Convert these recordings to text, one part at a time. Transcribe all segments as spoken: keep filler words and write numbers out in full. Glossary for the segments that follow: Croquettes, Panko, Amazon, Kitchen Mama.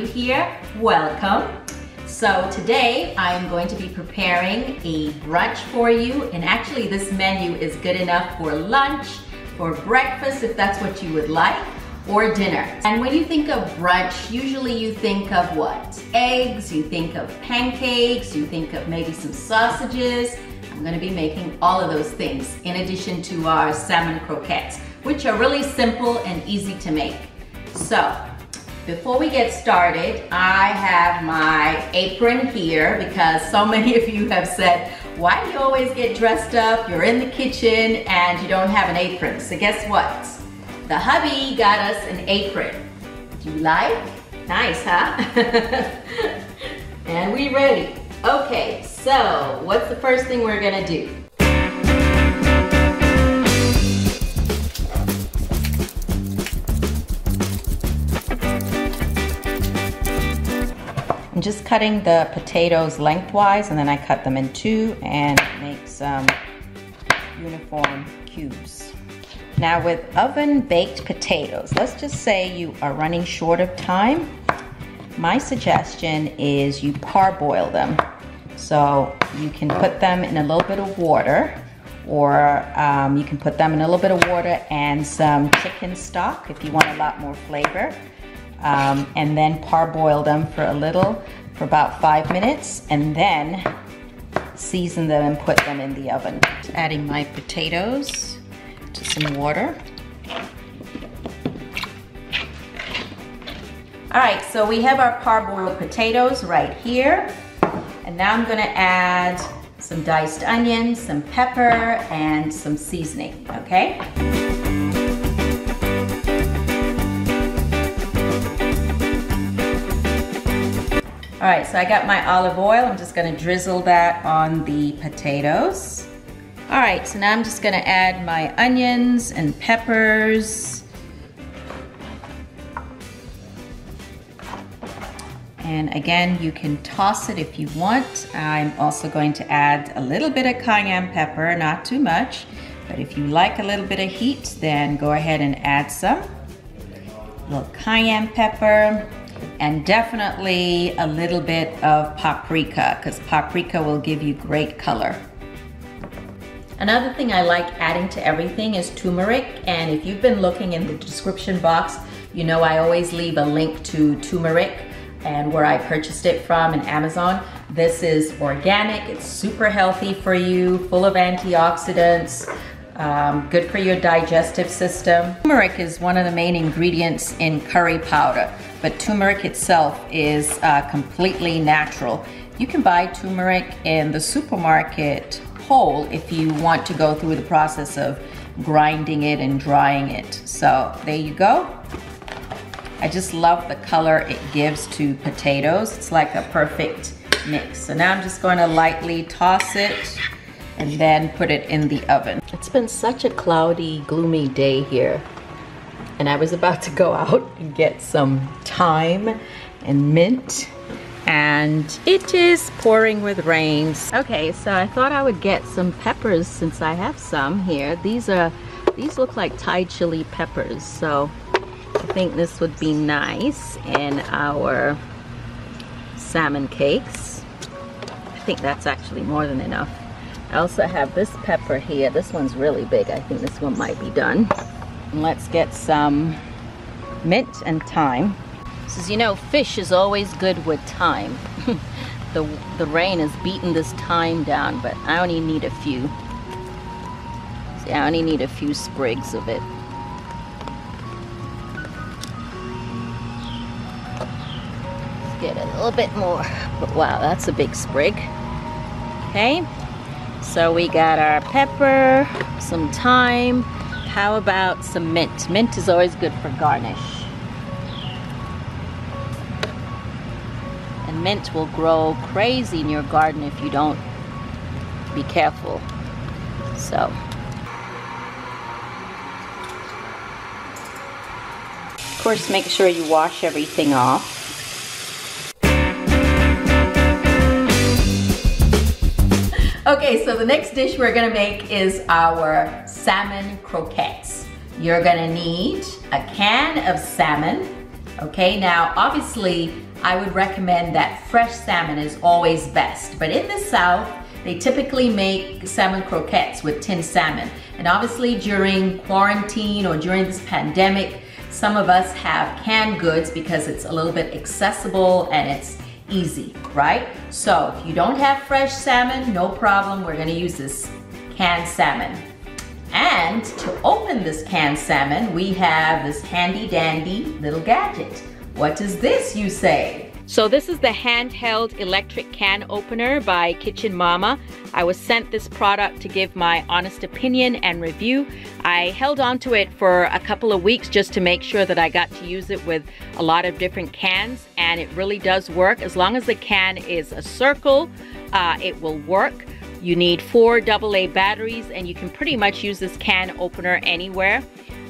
new here, welcome. So today I am going to be preparing a brunch for you, and actually this menu is good enough for lunch, for breakfast if that's what you would like, or dinner. And when you think of brunch, usually you think of what? Eggs, you think of pancakes, you think of maybe some sausages. I'm gonna be making all of those things in addition to our salmon croquettes, which are really simple and easy to make. So before we get started, I have my apron here because so many of you have said, why do you always get dressed up? You're in the kitchen and you don't have an apron. So guess what? The hubby got us an apron. Do you like? Nice, huh? And we ready. Okay, so what's the first thing we're gonna do? I'm just cutting the potatoes lengthwise, and then I cut them in two and make some uniform cubes. Now with oven baked potatoes, let's just say you are running short of time. My suggestion is you parboil them. So you can put them in a little bit of water, or um, you can put them in a little bit of water and some chicken stock if you want a lot more flavor. Um, and then parboil them for a little, for about five minutes, and then season them and put them in the oven. Adding my potatoes to some water. All right, so we have our parboiled potatoes right here. And now I'm gonna add some diced onion, some pepper, and some seasoning, okay? All right, so I got my olive oil. I'm just gonna drizzle that on the potatoes. All right, so now I'm just gonna add my onions and peppers. And again, you can toss it if you want. I'm also going to add a little bit of cayenne pepper, not too much, but if you like a little bit of heat, then go ahead and add some. A little cayenne pepper. And definitely a little bit of paprika, because paprika will give you great color. Another thing I like adding to everything is turmeric, and if you've been looking in the description box, you know I always leave a link to turmeric and where I purchased it from in Amazon. This is organic, it's super healthy for you, full of antioxidants. Um, good for your digestive system. Turmeric is one of the main ingredients in curry powder, but turmeric itself is uh, completely natural. You can buy turmeric in the supermarket whole if you want to go through the process of grinding it and drying it. So there you go. I just love the color it gives to potatoes. It's like a perfect mix. So now I'm just going to lightly toss it and then put it in the oven. It's been such a cloudy, gloomy day here, and I was about to go out and get some thyme and mint, and it is pouring with rain. Okay, so I thought I would get some peppers since I have some here. These are, these look like Thai chili peppers, so I think this would be nice in our salmon cakes. I think that's actually more than enough. I also have this pepper here. This one's really big. I think this one might be done. And let's get some mint and thyme. As you know, fish is always good with thyme. the, the rain has beaten this thyme down, but I only need a few. See, I only need a few sprigs of it. Let's get a little bit more. But wow, that's a big sprig. Okay. So we got our pepper, some thyme, how about some mint? Mint is always good for garnish. And mint will grow crazy in your garden if you don't be careful. So. Of course, make sure you wash everything off. Okay, so the next dish we're gonna make is our salmon croquettes. You're gonna need a can of salmon, okay? Now, obviously, I would recommend that fresh salmon is always best, but in the South, they typically make salmon croquettes with tinned salmon. And obviously during quarantine or during this pandemic, some of us have canned goods because it's a little bit accessible and it's easy, right? So if you don't have fresh salmon, no problem, we're gonna use this canned salmon. And to open this canned salmon, we have this handy dandy little gadget. What is this, you say? So this is the handheld electric can opener by Kitchen Mama. I was sent this product to give my honest opinion and review. I held on to it for a couple of weeks just to make sure that I got to use it with a lot of different cans, and it really does work. As long as the can is a circle, uh, it will work. You need four double A batteries, and you can pretty much use this can opener anywhere.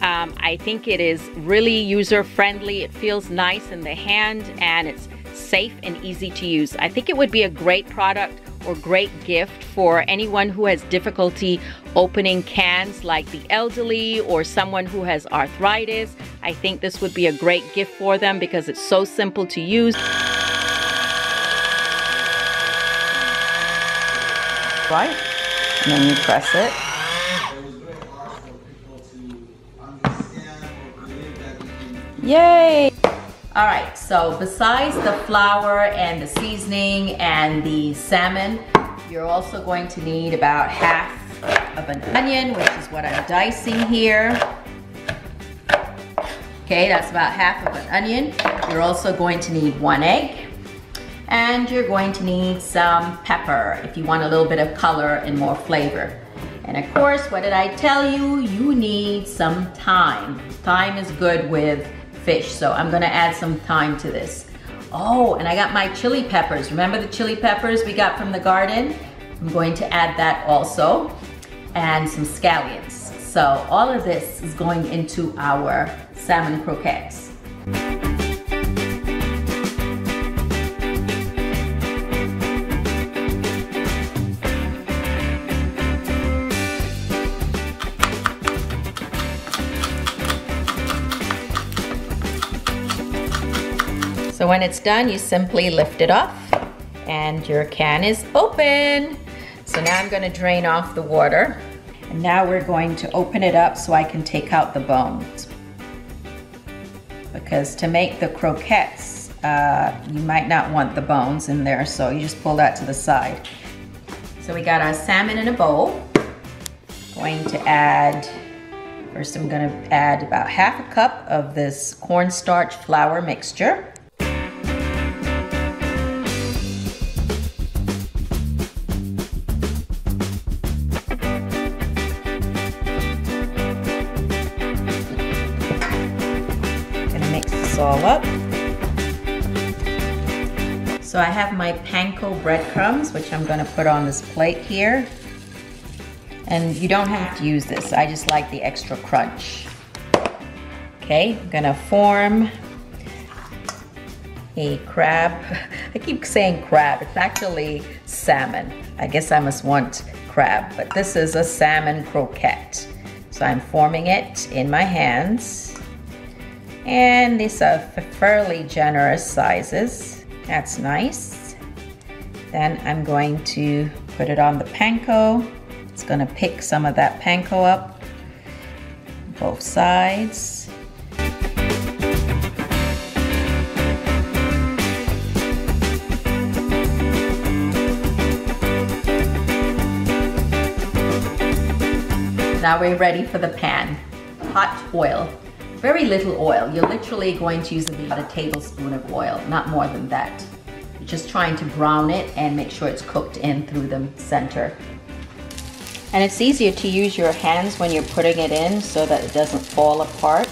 Um, I think it is really user-friendly. It feels nice in the hand, and it's safe and easy to use. I think it would be a great product or great gift for anyone who has difficulty opening cans, like the elderly or someone who has arthritis. I think this would be a great gift for them because it's so simple to use. Right? And then you press it. Yay! All right, so besides the flour and the seasoning and the salmon, you're also going to need about half of an onion, which is what I'm dicing here. Okay, that's about half of an onion. You're also going to need one egg, and you're going to need some pepper if you want a little bit of color and more flavor. And of course, what did I tell you? You need some thyme. Thyme is good with fish, so I'm gonna add some thyme to this. Oh, and I got my chili peppers. Remember the chili peppers we got from the garden? I'm going to add that also, and some scallions. So all of this is going into our salmon croquettes. So when it's done, you simply lift it off and your can is open. So now I'm gonna drain off the water. And now we're going to open it up so I can take out the bones. Because to make the croquettes, uh, you might not want the bones in there, so you just pull that to the side. So we got our salmon in a bowl. Going to add, first I'm gonna add about half a cup of this cornstarch flour mixture. All up. So I have my panko breadcrumbs, which I'm going to put on this plate here. And you don't have to use this. I just like the extra crunch. Okay, I'm going to form a crab. I keep saying crab. It's actually salmon. I guess I must want crab, but this is a salmon croquette. So I'm forming it in my hands. And these are fairly generous sizes. That's nice. Then I'm going to put it on the panko. It's gonna pick some of that panko up, both sides. Now we're ready for the pan. Hot oil. Very little oil. You're literally going to use about a tablespoon of oil, not more than that. You're just trying to brown it and make sure it's cooked in through the center. And it's easier to use your hands when you're putting it in so that it doesn't fall apart.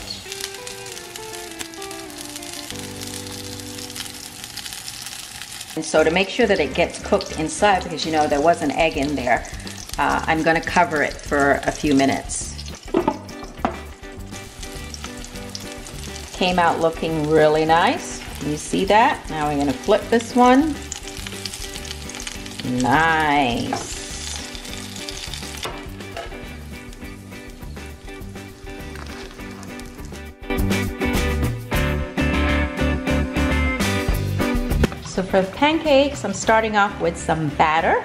And so to make sure that it gets cooked inside, because you know there was an egg in there, uh, I'm going to cover it for a few minutes. Came out looking really nice. You see that? Now we're gonna flip this one. Nice. So for pancakes, I'm starting off with some batter.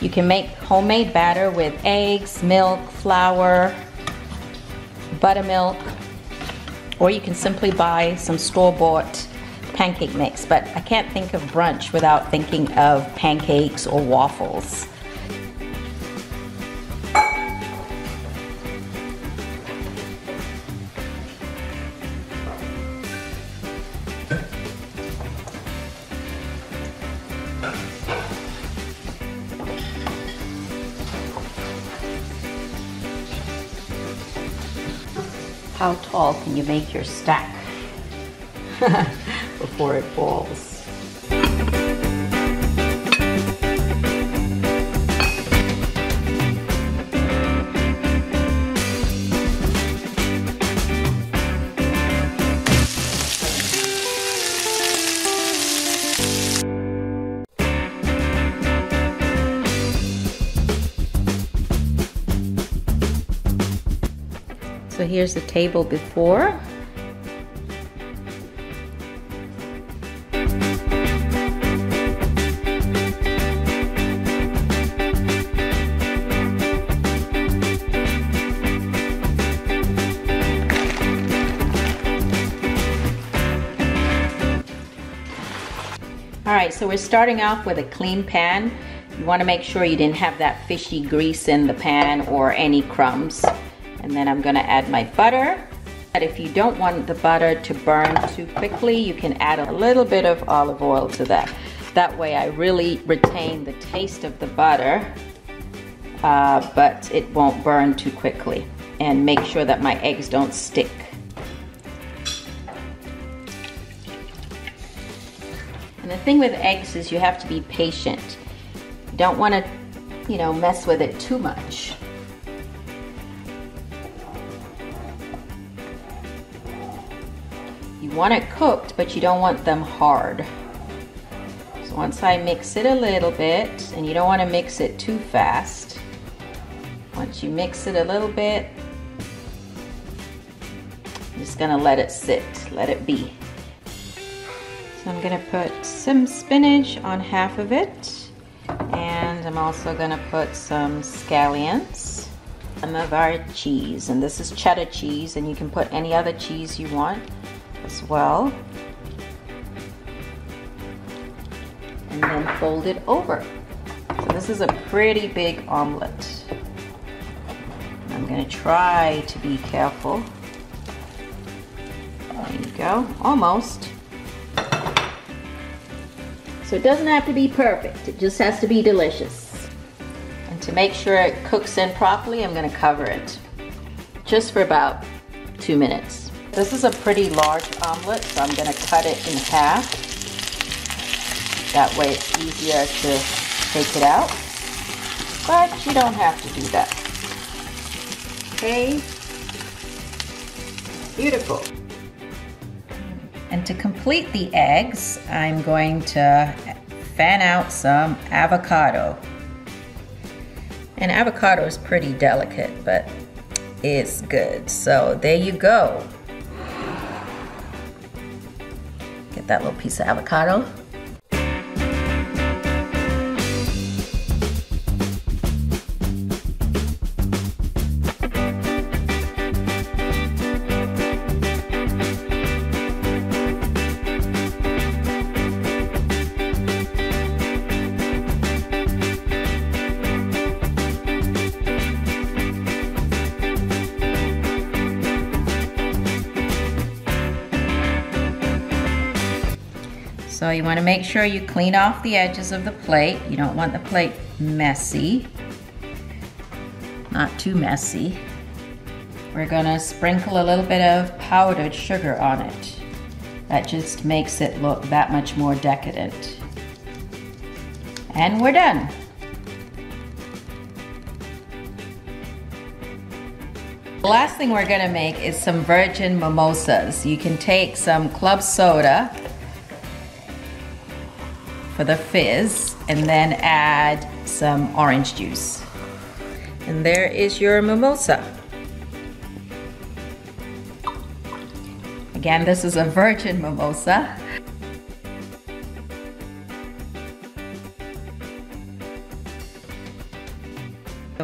You can make homemade batter with eggs, milk, flour, buttermilk, or you can simply buy some store-bought pancake mix, but I can't think of brunch without thinking of pancakes or waffles. How tall can you make your stack before it falls? So here's the table before. Alright, so we're starting off with a clean pan. You want to make sure you didn't have that fishy grease in the pan or any crumbs. And then I'm going to add my butter. But if you don't want the butter to burn too quickly, you can add a little bit of olive oil to that. That way I really retain the taste of the butter, uh, but it won't burn too quickly. And make sure that my eggs don't stick. And the thing with eggs is you have to be patient. You don't want to, you know, mess with it too much. You want it cooked, but you don't want them hard. So once I mix it a little bit, and you don't want to mix it too fast. Once you mix it a little bit, I'm just gonna let it sit, let it be. So I'm gonna put some spinach on half of it, and I'm also gonna put some scallions. Some of our cheese, and this is cheddar cheese, and you can put any other cheese you want as well, and then fold it over. So this is a pretty big omelet. I'm going to try to be careful. There you go, almost. So it doesn't have to be perfect, it just has to be delicious. And to make sure it cooks in properly, I'm going to cover it just for about two minutes. This is a pretty large omelet, so I'm going to cut it in half. That way it's easier to take it out, but you don't have to do that. Okay, beautiful. And to complete the eggs, I'm going to fan out some avocado. And avocado is pretty delicate, but it's good. So there you go. Get that little piece of avocado. So you want to make sure you clean off the edges of the plate. You don't want the plate messy, not too messy. We're gonna sprinkle a little bit of powdered sugar on it. That just makes it look that much more decadent. And we're done. The last thing we're gonna make is some virgin mimosas. You can take some club soda for the fizz, and then add some orange juice. And there is your mimosa. Again, this is a virgin mimosa.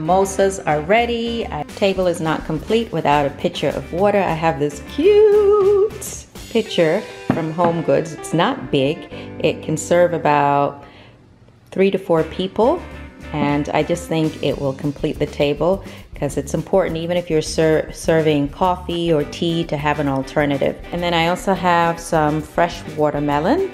Mimosas are ready. Our table is not complete without a pitcher of water. I have this cute pitcher from Home Goods. It's not big. It can serve about three to four people. And I just think it will complete the table because it's important, even if you're ser serving coffee or tea, to have an alternative. And then I also have some fresh watermelon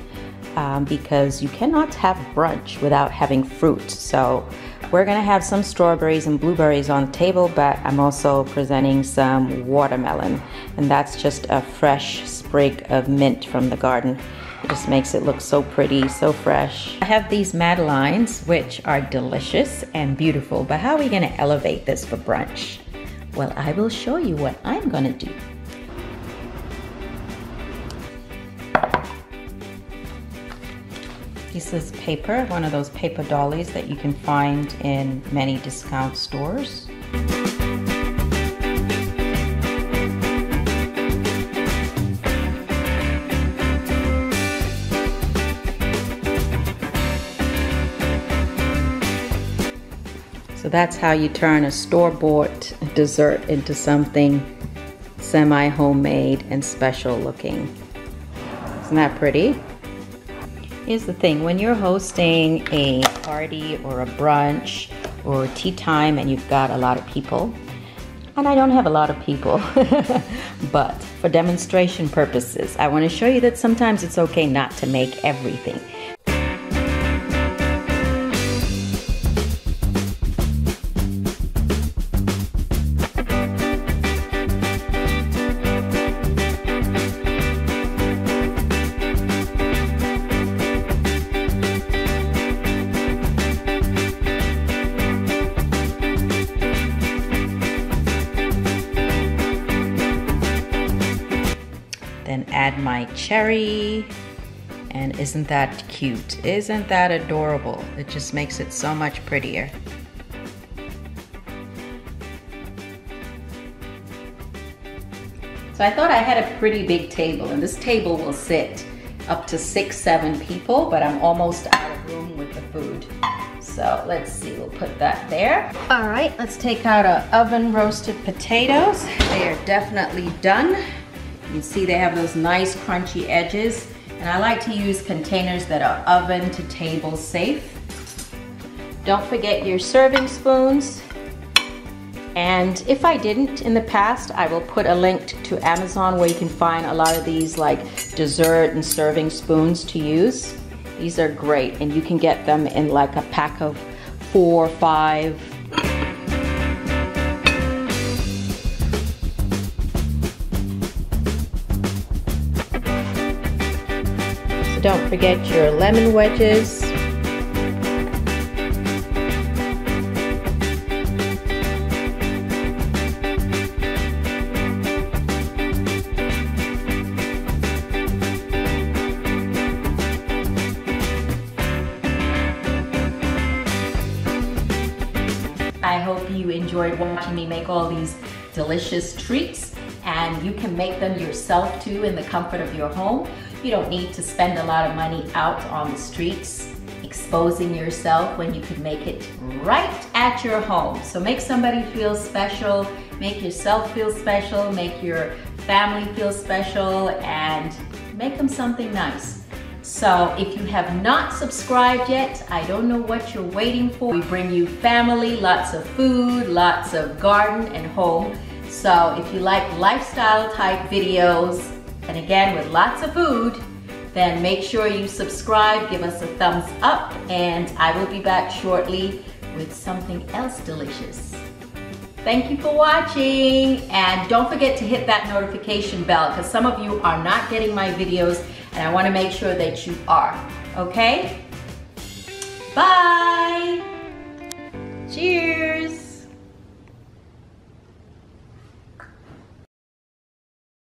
um, because you cannot have brunch without having fruit. So we're gonna have some strawberries and blueberries on the table, but I'm also presenting some watermelon. And that's just a fresh sprig of mint from the garden. It just makes it look so pretty, so fresh. I have these madeleines, which are delicious and beautiful, but how are we gonna elevate this for brunch? Well, I will show you what I'm gonna do. This is paper, one of those paper dollies that you can find in many discount stores. So that's how you turn a store-bought dessert into something semi-homemade and special looking. Isn't that pretty? Here's the thing, when you're hosting a party or a brunch or tea time and you've got a lot of people, and I don't have a lot of people, but for demonstration purposes, I want to show you that sometimes it's okay not to make everything. Then add my cherry, and isn't that cute? Isn't that adorable? It just makes it so much prettier. So I thought I had a pretty big table, and this table will sit up to six, seven people, but I'm almost out of room with the food. So let's see, we'll put that there. All right, let's take out our oven roasted potatoes. They are definitely done. You can see they have those nice crunchy edges, and I like to use containers that are oven to table safe. Don't forget your serving spoons. And if I didn't in the past, I will put a link to Amazon where you can find a lot of these like dessert and serving spoons to use. These are great, and you can get them in like a pack of four or five. Don't forget your lemon wedges. I hope you enjoyed watching me make all these delicious treats, and you can make them yourself too in the comfort of your home. You don't need to spend a lot of money out on the streets exposing yourself when you could make it right at your home. So make somebody feel special, make yourself feel special, make your family feel special, and make them something nice. So if you have not subscribed yet, I don't know what you're waiting for. We bring you family, lots of food, lots of garden and home. So if you like lifestyle type videos, and again with lots of food, then make sure you subscribe, give us a thumbs up, and I will be back shortly with something else delicious. Thank you for watching, and don't forget to hit that notification bell because some of you are not getting my videos, and I want to make sure that you are, okay?